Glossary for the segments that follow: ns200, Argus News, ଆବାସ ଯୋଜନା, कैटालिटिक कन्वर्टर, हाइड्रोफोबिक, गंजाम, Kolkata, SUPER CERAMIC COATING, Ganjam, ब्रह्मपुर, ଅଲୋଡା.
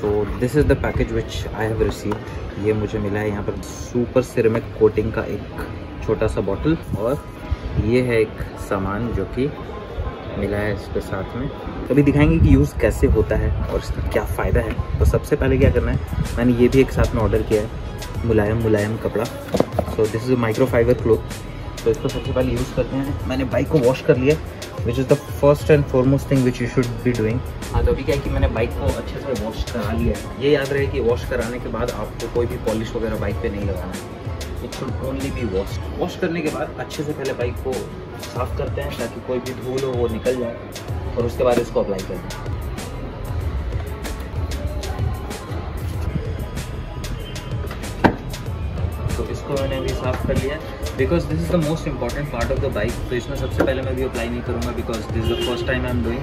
So this is the package which I have received. ये मुझे मिला है यहाँ पर सुपर सिरेमिक कोटिंग का एक छोटा सा बॉटल, और ये है एक सामान जो कि मिला है इसके साथ में। अभी दिखाएंगे कि यूज़ कैसे होता है और इसका क्या फ़ायदा है। तो सबसे पहले क्या करना है, मैंने ये भी एक साथ में ऑर्डर किया है, मुलायम कपड़ा। So this is microfibre cloth. तो इसको सबसे पहले यूज़ करते हैं। मैंने बाइक को वॉश कर लिया, which is the first and foremost thing which you should be doing. हाँ, तो अभी क्या है कि मैंने बाइक को अच्छे से वॉश करा लिया है। ये याद रहे कि वॉश कराने के बाद आपको कोई भी पॉलिश वगैरह बाइक पे नहीं लगाना है, it should only be wash. Wash करने के बाद अच्छे से पहले बाइक को साफ़ करते हैं ताकि कोई भी धूल हो वो निकल जाए, और उसके बाद इसको अप्लाई करते हैं। तो इसको मैंने अभी साफ़ कर लिया because this is the most important part of the bike. तो इसमें सबसे पहले मैं भी अप्लाई नहीं करूँगा because this is the first time I am doing,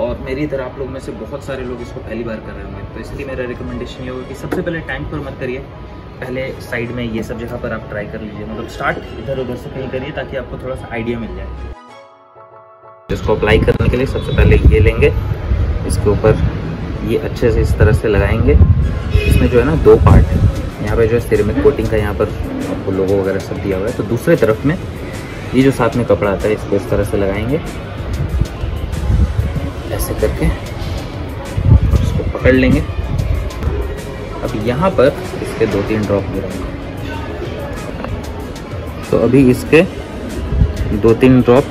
और मेरी इधर आप लोग में से बहुत सारे लोग इसको पहली बार कर रहे होंगे। तो इसलिए मेरा रिकमेंडेशन ये होगा कि सबसे पहले टैंक पर मत करिए, पहले साइड में ये सब जगह पर आप ट्राई कर लीजिए, मतलब स्टार्ट इधर उधर से कहीं करिए ताकि आपको थोड़ा सा आइडिया मिल जाए। इसको अप्लाई करने के लिए सबसे पहले ये लेंगे, इसके ऊपर ये अच्छे से इस तरह से लगाएंगे। इसमें जो है ना दो पार्ट है, यहाँ पर जो है सिरेमिक कोटिंग का यहाँ पर आपको लोगो वगैरह सब दिया हुआ है। तो दूसरे तरफ में ये जो साथ में कपड़ा आता है इसको इस तरह से लगाएंगे, ऐसे करके इसको पकड़ लेंगे। अब यहाँ पर इसके 2-3 ड्रॉप गिराएंगे। तो अभी इसके 2-3 ड्रॉप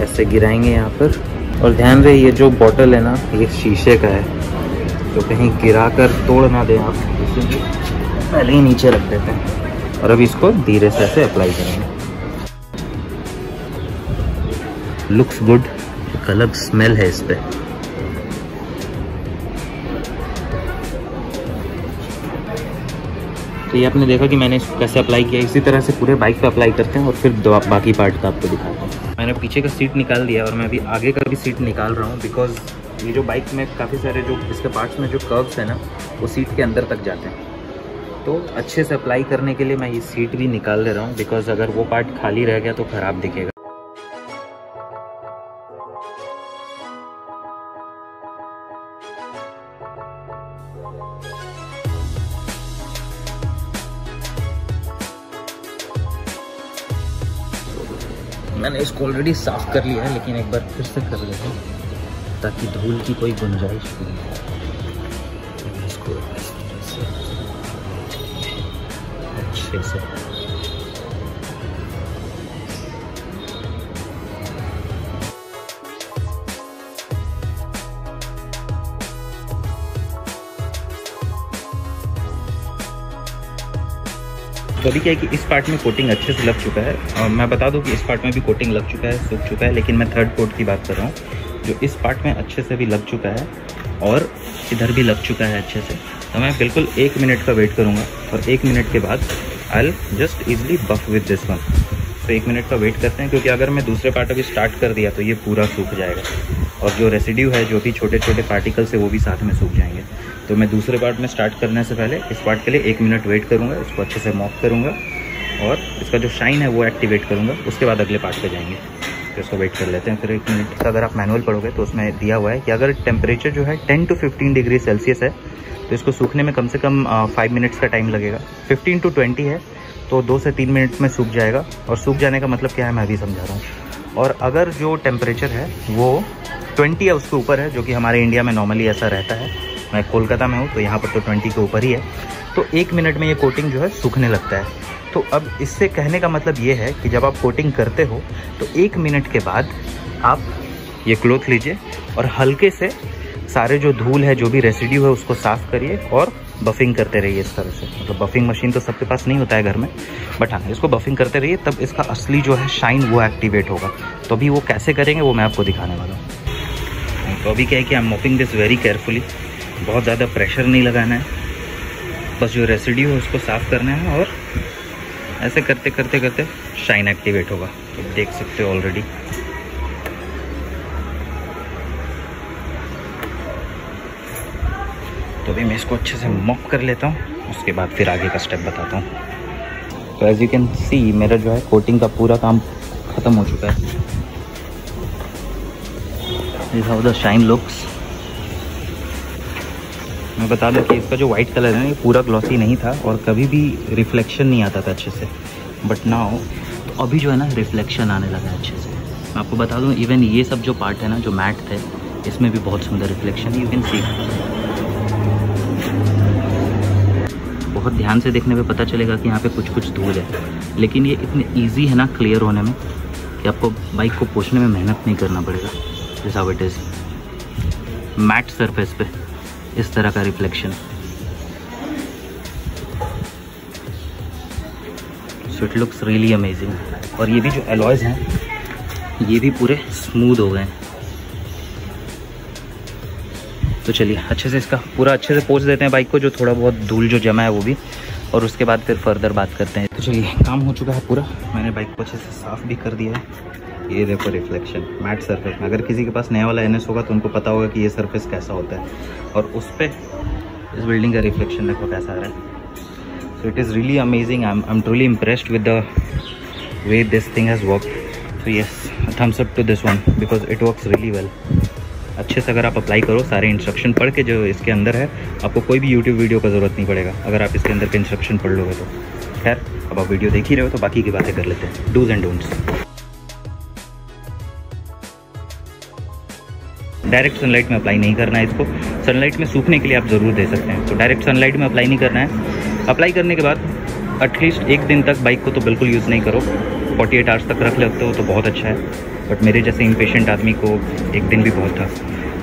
ऐसे गिराएंगे यहाँ पर। और ध्यान रहे ये जो बॉटल है ना ये शीशे का है, तो कहीं गिरा कर तोड़ ना दें आप, इसलिए पहले ही नीचे रख देते हैं। और अब इसको धीरे से ऐसे अप्लाई करेंगे। लुक्स गुड, एक अलग स्मेल है इस पे। तो ये आपने देखा कि मैंने इसको कैसे अप्लाई किया। इसी तरह से पूरे बाइक पे अप्लाई करते हैं और फिर बाकी पार्ट का आपको दिखाते हैं। मैंने पीछे का सीट निकाल दिया और मैं अभी आगे का भी सीट निकाल रहा हूँ बिकॉज ये जो बाइक में काफ़ी सारे जो इसके पार्ट्स में जो कर्व्स है ना वो सीट के अंदर तक जाते हैं। तो अच्छे से अप्लाई करने के लिए मैं ये सीट भी निकाल ले रहा हूँ बिकॉज अगर वो पार्ट खाली रह गया तो ख़राब दिखेगा। मैंने इसको ऑलरेडी साफ़ कर लिया है लेकिन एक बार फिर से कर लेते हैं ताकि धूल की कोई गुंजाइश नहीं हो। इसको अच्छे से तो अभी क्या है कि इस पार्ट में कोटिंग अच्छे से लग चुका है। और मैं बता दूं कि इस पार्ट में भी कोटिंग लग चुका है, सूख चुका है, लेकिन मैं थर्ड कोट की बात कर रहा हूँ जो इस पार्ट में अच्छे से भी लग चुका है और इधर भी लग चुका है अच्छे से। तो मैं बिल्कुल 1 मिनट का वेट करूँगा और 1 मिनट के बाद I will just easily buff with this one. तो 1 मिनट का वेट करते हैं क्योंकि अगर मैं दूसरे पार्ट अभी स्टार्ट कर दिया तो ये पूरा सूख जाएगा और जो रेसिड्यू है जो भी छोटे छोटे पार्टिकल्स है वो भी साथ में सूख जाएंगे। तो मैं दूसरे पार्ट में स्टार्ट करने से पहले इस पार्ट के लिए 1 मिनट वेट करूँगा, इसको अच्छे से मॉप करूँगा और इसका जो शाइन है वो एक्टिवेट करूँगा, उसके बाद अगले पार्ट पे जाएंगे। तो इसको वेट कर लेते हैं फिर 1 मिनट। तो अगर आप मैनुअल पढ़ोगे तो उसमें दिया हुआ है कि अगर टेम्परेचर जो है 10 to 15 डिग्री सेल्सियस है तो इसको सूखने में कम से कम 5 मिनट्स का टाइम लगेगा। 15 to 20 है तो 2 से 3 मिनट में सूख जाएगा। और सूख जाने का मतलब क्या है मैं अभी समझा रहा हूँ। और अगर जो टेम्परेचर है वो 20 या उसके ऊपर है, जो कि हमारे इंडिया में नॉर्मली ऐसा रहता है, मैं कोलकाता में हूँ तो यहाँ पर तो 20 के ऊपर ही है, तो 1 मिनट में ये कोटिंग जो है सूखने लगता है। तो अब इससे कहने का मतलब ये है कि जब आप कोटिंग करते हो तो 1 मिनट के बाद आप ये क्लॉथ लीजिए और हल्के से सारे जो धूल है जो भी रेसिड्यू है उसको साफ़ करिए और बफिंग करते रहिए इस तरह से। मतलब बफिंग मशीन तो सबके पास नहीं होता है घर में, बट हाँ इसको बफिंग करते रहिए, तब इसका असली जो है शाइन वो एक्टिवेट होगा। तो अभी वो कैसे करेंगे वो मैं आपको दिखाने वाला हूँ। तो अभी क्या है कि I am mopping this very carefully, बहुत ज़्यादा प्रेशर नहीं लगाना है, बस जो रेसिड्यू है उसको साफ़ करना है और ऐसे करते करते करते शाइन एक्टिवेट होगा। तो देख सकते हो ऑलरेडी तो भी मैं इसको अच्छे से मॉप कर लेता हूँ, उसके बाद फिर आगे का स्टेप बताता हूँ। तो एज यू कैन सी मेरा जो है कोटिंग का पूरा काम ख़त्म हो चुका है। This how the shine looks. मैं बता दूं कि इसका जो वाइट कलर है ये पूरा ग्लॉसी नहीं था और कभी भी रिफ्लेक्शन नहीं आता था अच्छे से, बट नाउ तो अभी जो है ना रिफ्लेक्शन आने लगा है अच्छे से। मैं आपको बता दूं इवन ये सब जो पार्ट है ना जो मैट थे इसमें भी बहुत सुंदर रिफ्लेक्शन, यू कैन सी। बहुत ध्यान से देखने पे पता चलेगा कि यहाँ पे कुछ कुछ धूल है, लेकिन ये इतने ईजी है ना क्लियर होने में कि आपको बाइक को पोंछने में मेहनत नहीं करना पड़ेगा। जैसा इट इज़ मैट सरफेस पे इस तरह का reflection, so it looks really amazing. और ये भी जो एलॉयज हैं ये भी पूरे स्मूथ हो गए हैं। तो चलिए अच्छे से इसका पूरा अच्छे से पोंछ देते हैं बाइक को, जो थोड़ा बहुत धूल जो जमा है वो भी, और उसके बाद फिर फर्दर बात करते हैं। तो चलिए काम हो चुका है पूरा, मैंने बाइक को अच्छे से साफ़ भी कर दिया है। ये देखो रिफ्लेक्शन मैट सरफेस में। अगर किसी के पास नया वाला एनएस होगा तो उनको पता होगा कि ये सरफेस कैसा होता है, और उस पर इस बिल्डिंग का रिफ्लेक्शन देखो कैसा आ रहा है। So it is really amazing, I am truly impressed with the way this thing has worked. So yes, thumbs up to this one because it works really well. अच्छे से अगर आप अप्लाई करो सारे इंस्ट्रक्शन पढ़ के जो इसके अंदर है, आपको कोई भी YouTube वीडियो का ज़रूरत नहीं पड़ेगा अगर आप इसके अंदर के इंस्ट्रक्शन पढ़ लोगे तो। खैर अब आप वीडियो देख ही रहे हो तो बाकी की बातें कर लेते हैं, dos and don'ts. Direct sunlight में अप्लाई नहीं करना है इसको, सनलाइट में सूखने के लिए आप ज़रूर दे सकते हैं, तो डायरेक्ट सनलाइट में अप्लाई नहीं करना है। अप्लाई करने के बाद एटलीस्ट एक दिन तक बाइक को तो बिल्कुल यूज़ नहीं करो, 48 आवर्स तक रख लेते हो तो बहुत अच्छा है, बट मेरे जैसे इंपेशेंट आदमी को एक दिन भी बहुत था,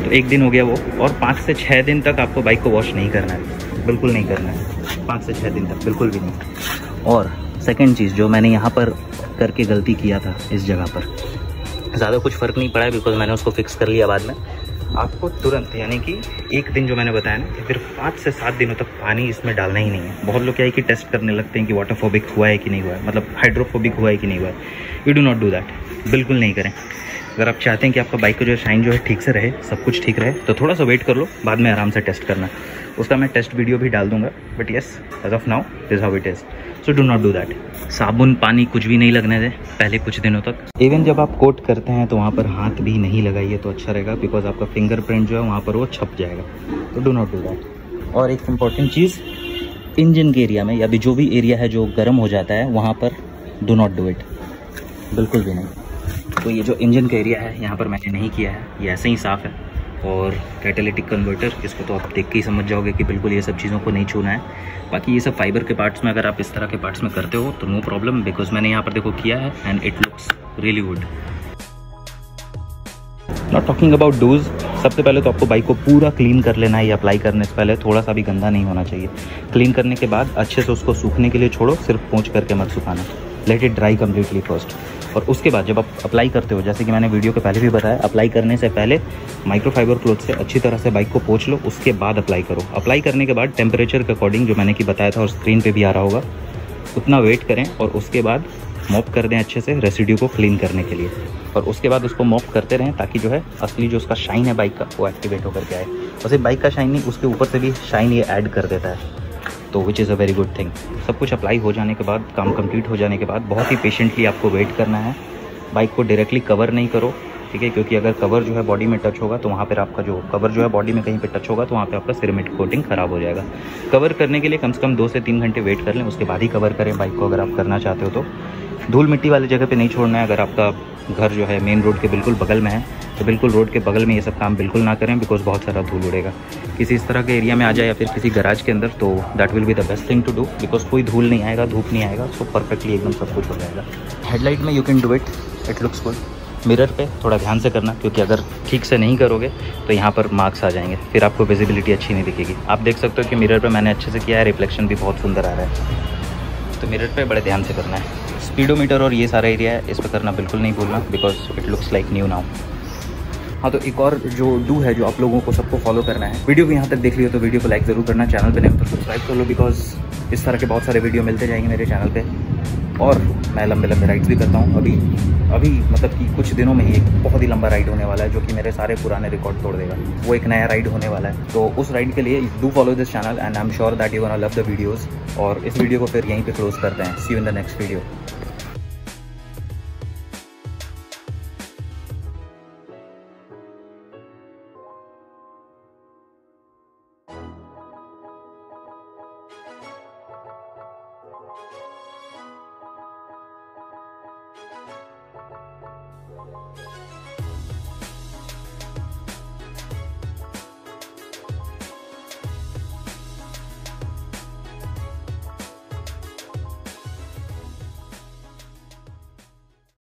तो एक दिन हो गया वो। और 5 से 6 दिन तक आपको बाइक को वॉश नहीं करना है, बिल्कुल नहीं करना है 5 से 6 दिन तक, बिल्कुल भी नहीं। और सेकंड चीज़ जो मैंने यहाँ पर करके गलती किया था, इस जगह पर ज़्यादा कुछ फ़र्क नहीं पड़ा है बिकॉज मैंने उसको फिक्स कर लिया बाद में। आपको तुरंत यानी कि एक दिन जो मैंने बताया ना, फिर 5 से 7 दिनों तक पानी इसमें डालना ही नहीं है। बहुत लोग क्या है कि टेस्ट करने लगते हैं कि वाटरफोबिक हुआ है कि नहीं हुआ है, मतलब हाइड्रोफोबिक हुआ है कि नहीं हुआ है। You do not do that, बिल्कुल नहीं करें। अगर आप चाहते हैं कि आपका बाइक का जो शाइन जो है ठीक से रहे, सब कुछ ठीक रहे, तो थोड़ा सा वेट कर लो, बाद में आराम से टेस्ट करना। उसका मैं टेस्ट वीडियो भी डाल दूंगा, but yes as of now this how it is, so do not do that. साबुन पानी कुछ भी नहीं लगने दें पहले कुछ दिनों तक। इवन जब आप कोट करते हैं तो वहाँ पर हाथ भी नहीं लगाइए तो अच्छा रहेगा, बिकॉज आपका फिंगरप्रिंट जो है वहाँ पर वो छप जाएगा, तो डू नॉट डू दैट। और एक इम्पॉर्टेंट चीज़, इंजन के एरिया में या भी जो भी एरिया है जो गर्म हो जाता है वहाँ पर डू नॉट डू इट, बिल्कुल भी नहीं। तो ये जो इंजन का एरिया है यहाँ पर मैंने नहीं किया है, ये ऐसे ही साफ़ है। और कैटालिटिक कन्वर्टर, इसको तो आप देख के ही समझ जाओगे कि बिल्कुल ये सब चीज़ों को नहीं छूना है। बाकी ये सब फाइबर के पार्ट्स में अगर आप इस तरह के पार्ट्स में करते हो तो नो प्रॉब्लम, बिकॉज मैंने यहाँ पर देखो किया है and it looks really good. Not talking about dos, सबसे पहले तो आपको बाइक को पूरा क्लीन कर लेना है, या अप्लाई करने से पहले थोड़ा सा भी गंदा नहीं होना चाहिए। क्लीन करने के बाद अच्छे से उसको सूखने के लिए छोड़ो, सिर्फ पोंछ करके मत सुखाना, let it dry completely first. और उसके बाद जब आप अप्लाई करते हो, जैसे कि मैंने वीडियो के पहले भी बताया, अप्लाई करने से पहले माइक्रोफाइबर क्लॉथ से अच्छी तरह से बाइक को पोंछ लो, उसके बाद अप्लाई करो। अप्लाई करने के बाद टेम्परेचर के अकॉर्डिंग जो मैंने कि बताया था और स्क्रीन पे भी आ रहा होगा, उतना वेट करें और उसके बाद मॉप कर दें अच्छे से रेसिड्यू को क्लीन करने के लिए। और उसके बाद उसको मॉप करते रहें ताकि जो है असली जो उसका शाइन है बाइक का वो एक्टिवेट होकर के आए। वैसे बाइक का शाइन नहीं, उसके ऊपर से भी शाइन ये ऐड कर देता है, तो which is a very good thing. सब कुछ अप्लाई हो जाने के बाद, काम कंप्लीट हो जाने के बाद बहुत ही पेशेंटली आपको वेट करना है। बाइक को डायरेक्टली कवर नहीं करो, ठीक है, क्योंकि अगर कवर जो है बॉडी में टच होगा तो वहाँ पर आपका जो कवर जो है बॉडी में कहीं पे टच होगा तो वहाँ पे आपका सिरेमिक कोटिंग ख़राब हो जाएगा। कवर करने के लिए कम से कम 2 से 3 घंटे वेट कर लें, उसके बाद ही कवर करें बाइक को अगर आप करना चाहते हो तो। धूल मिट्टी वाली जगह पे नहीं छोड़ना है। अगर आपका घर जो है मेन रोड के बिल्कुल बगल में है तो बिल्कुल रोड के बगल में ये सब काम बिल्कुल ना करें, बिकॉज बहुत सारा धूल उड़ेगा। किसी इस तरह के एरिया में आ जाए या फिर किसी गराज के अंदर, तो that will be the best thing to do, because कोई धूल नहीं आएगा, धूप नहीं आएगा, सो परफेक्टली एकदम सब कुछ हो जाएगा। हेडलाइट में you can do it, it looks good. Mirror पे थोड़ा ध्यान से करना, क्योंकि अगर ठीक से नहीं करोगे तो यहाँ पर मार्क्स आ जाएंगे, फिर आपको विजिबिलिटी अच्छी नहीं दिखेगी। आप देख सकते हो कि मिरर पे मैंने अच्छे से किया है, रिफ्लेक्शन भी बहुत सुंदर आ रहा है, तो मिरर पे बड़े ध्यान से करना है। स्पीडोमीटर और ये सारा एरिया है, इस पर करना बिल्कुल नहीं भूलना, because it looks like new now. हाँ, तो एक और जो डू है जो आप लोगों को सबको फॉलो करना है, वीडियो को यहाँ तक देख लियो तो वीडियो को लाइक ज़रूर करना, चैनल पर नहीं हो तो सब्सक्राइब कर लो, बिकॉज इस तरह के बहुत सारे वीडियो मिलते जाएंगे मेरे चैनल पे। और मैं लंबे लंबे राइड्स भी करता हूँ, अभी मतलब कि कुछ दिनों में ही एक बहुत ही लंबा राइड होने वाला है जो कि मेरे सारे पुराने रिकॉर्ड तोड़ देगा, वो एक नया राइड होने वाला है। तो उस राइड के लिए do follow this channel and I am sure that you gonna love the videos. और इस वीडियो को फिर यहीं पर क्लोज़ करते हैं, see you in the next video.